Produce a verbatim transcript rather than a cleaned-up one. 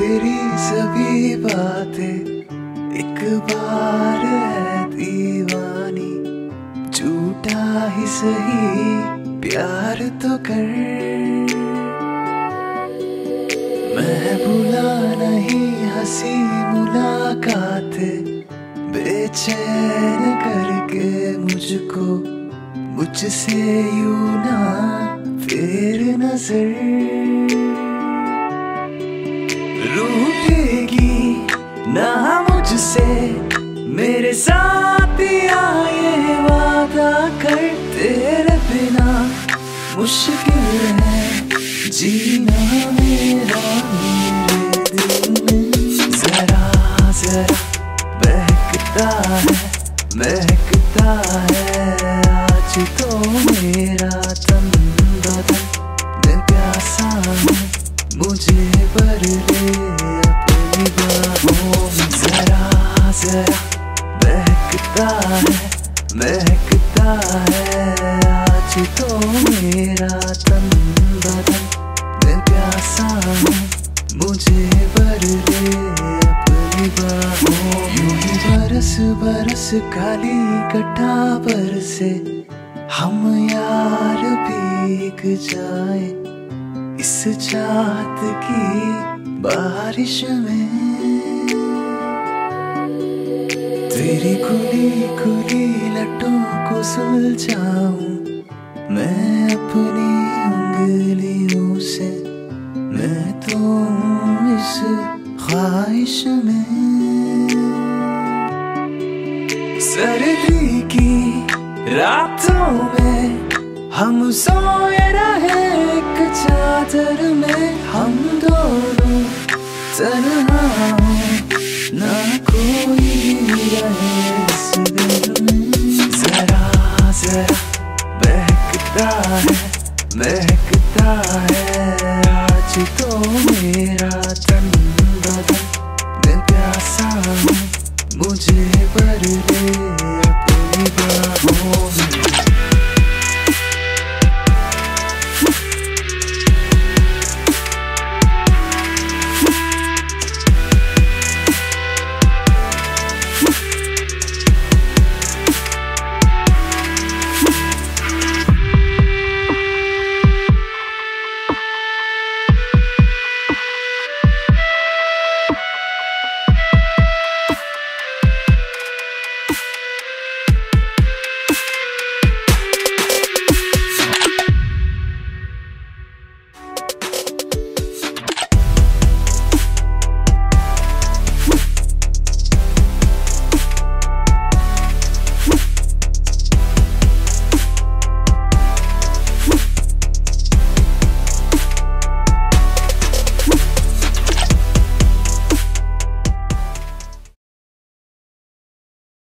तेरी सभी बातें एक बार है दीवानी, झूठा ही सही प्यार तो कर। मैं भूला नहीं हंसी मुलाकात, बेचैन करके मुझको मुझसे यूं ना फिर नजर। रूठेगी ना मुझसे मेरे साथ आए वादा कर, तेरे बिना मुश्किल है जीना मेरा। मेरे दिल जरा जरा बहकता है बहकता है, आज तो मेरा तन बदन मैं प्यासा हूँ, मुझे भर ले अपनी बाहों में। जरा जरा महकता है महकता है, आज तो मेरा तन बदन मैं प्यासा हूँ, मुझे भर ले अपनी बाहों में। बरस बरस खाली कटा बरसे हम यार भीग जाए इस चाहत की बारिश में। तेरी खुली खुली लटों को सुलझाऊं मैं अपनी उंगलियों से, मैं तो हूँ इस ख्वाहिश में। सर्दी की रातों में हम सोए रहे एक चादर में, हम दोनों तन्हा हो ना कोई रहे इस दिल में। जरा जरा महकता है महकता है, आज तो मेरा तन बदन